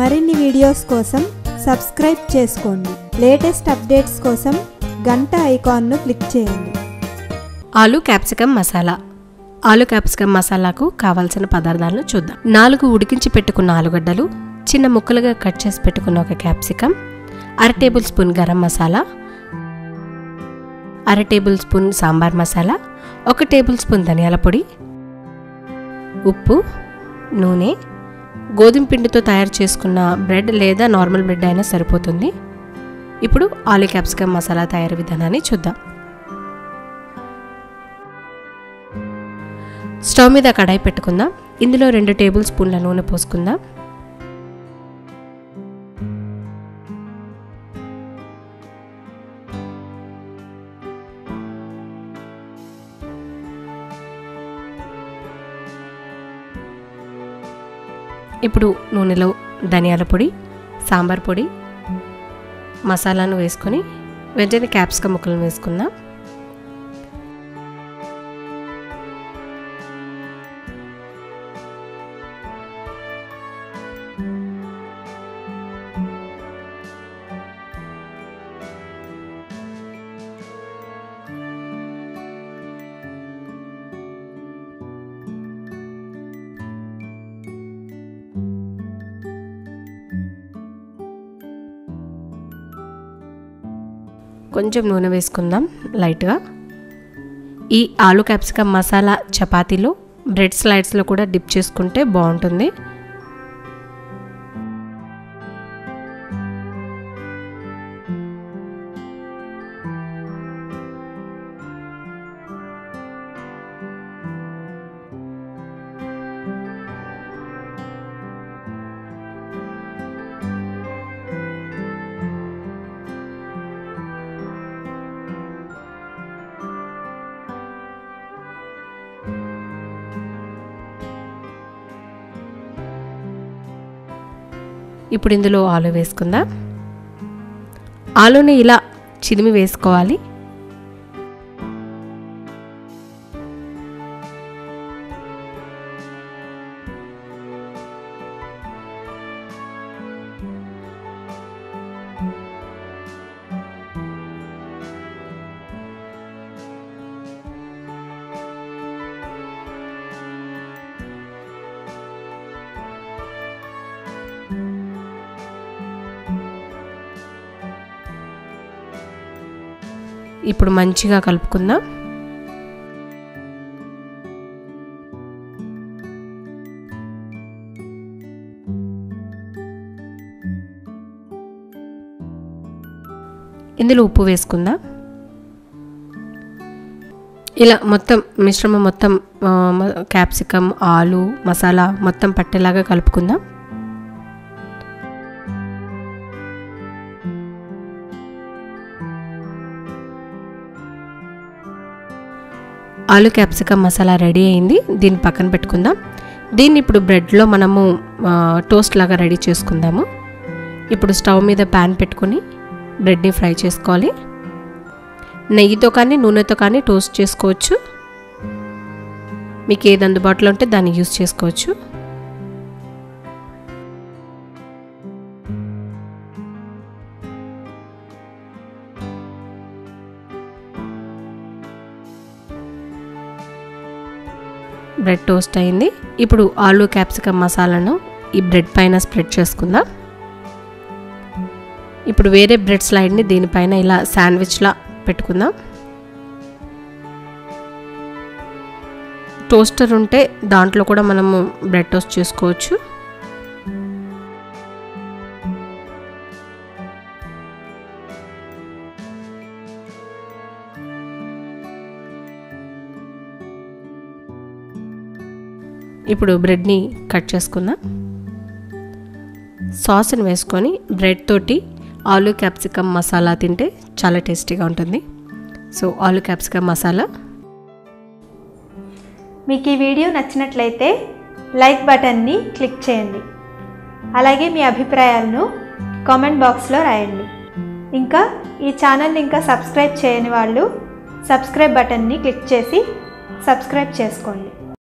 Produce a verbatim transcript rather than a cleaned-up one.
మరిన్ని వీడియోస్ కోసం సబ్స్క్రైబ్ చేసుకోండి. లేటెస్ట్ అప్డేట్స్ కోసం గంట ఐకాన్ను క్లిక్ చేయండి. ఆలూ క్యాప్సికమ్ మసాలా. ఆలూ క్యాప్సికమ్ మసాలాకు కావాల్సిన పదార్థాలను చూద్దాం. నాలుగు ఉడికించి పెట్టుకున్న ఆలుగడ్డలు, చిన్న ముక్కలుగా కట్ చేసి పెట్టుకున్న ఒక క్యాప్సికమ్, అర టేబుల్ స్పూన్ గరం మసాలా, అర టేబుల్ స్పూన్ సాంబార్ మసాలా, ఒక టేబుల్ స్పూన్ ధనియాల పొడి, ఉప్పు, నూనె. గోధుమ పిండితో తయారు చేసుకున్న బ్రెడ్ లేదా నార్మల్ బ్రెడ్ అయినా సరిపోతుంది. ఇప్పుడు ఆలూ క్యాప్సికమ్ మసాలా తయారీ విధానాన్ని చూద్దాం. స్టవ్ మీద కడాయి పెట్టుకుందాం. ఇందులో రెండు టేబుల్ స్పూన్ల నూనె పోసుకుందాం. ఇప్పుడు నూనెలో ధనియాల పొడి, సాంబార్ పొడి, మసాలాను వేసుకొని వెంటనే క్యాప్సికమ్ ముక్కలను వేసుకుందాం. కొంచెం నూనె వేసుకుందాం లైట్గా. ఈ ఆలూ క్యాప్సికమ్ మసాలా చపాతీలో, బ్రెడ్ స్లైడ్స్లో కూడా డిప్ చేసుకుంటే బాగుంటుంది. ఇప్పుడు ఇందులో ఆలు వేసుకుందాం. ఆలుని ఇలా చిదిమి వేసుకోవాలి. ఇప్పుడు మంచిగా కలుపుకుందాం. ఇందులో ఉప్పు వేసుకుందాం. ఇలా మొత్తం మిశ్రమం మొత్తం క్యాప్సికమ్, ఆలు, మసాలా మొత్తం పట్టేలాగా కలుపుకుందాం. ఆలూ క్యాప్సికమ్ మసాలా రెడీ అయింది. దీన్ని పక్కన పెట్టుకుందాం. దీన్ని ఇప్పుడు బ్రెడ్లో మనము టోస్ట్ లాగా రెడీ చేసుకుందాము. ఇప్పుడు స్టవ్ మీద ప్యాన్ పెట్టుకుని బ్రెడ్ని ఫ్రై చేసుకోవాలి. నెయ్యితో కానీ నూనెతో కానీ టోస్ట్ చేసుకోవచ్చు. మీకు ఏది అందుబాటులో ఉంటే దాన్ని యూజ్ చేసుకోవచ్చు. బ్రెడ్ టోస్ట్ అయింది. ఇప్పుడు ఆలూ క్యాప్సికమ్ మసాలాను ఈ బ్రెడ్ పైన స్ప్రెడ్ చేసుకుందాం. ఇప్పుడు వేరే బ్రెడ్ స్లైడ్ని దీనిపైన ఇలా శాండ్విచ్లా పెట్టుకుందాం. టోస్టర్ ఉంటే దాంట్లో కూడా మనము బ్రెడ్ టోస్ట్ చేసుకోవచ్చు. ఇప్పుడు బ్రెడ్ని కట్ చేసుకుందాం. సాస్ని వేసుకొని బ్రెడ్ తోటి ఆలూ క్యాప్సికమ్ మసాలా తింటే చాలా టేస్టీగా ఉంటుంది. So aloo capsicum masala. మీకు ఈ వీడియో నచ్చినట్లయితే లైక్ బటన్ని క్లిక్ చేయండి. అలాగే మీ అభిప్రాయాలను కామెంట్ బాక్స్లో రాయండి. ఇంకా ఈ ఛానల్ని ఇంకా సబ్స్క్రైబ్ చేయని వాళ్ళు సబ్స్క్రైబ్ బటన్ని క్లిక్ చేసి సబ్స్క్రైబ్ చేసుకోండి.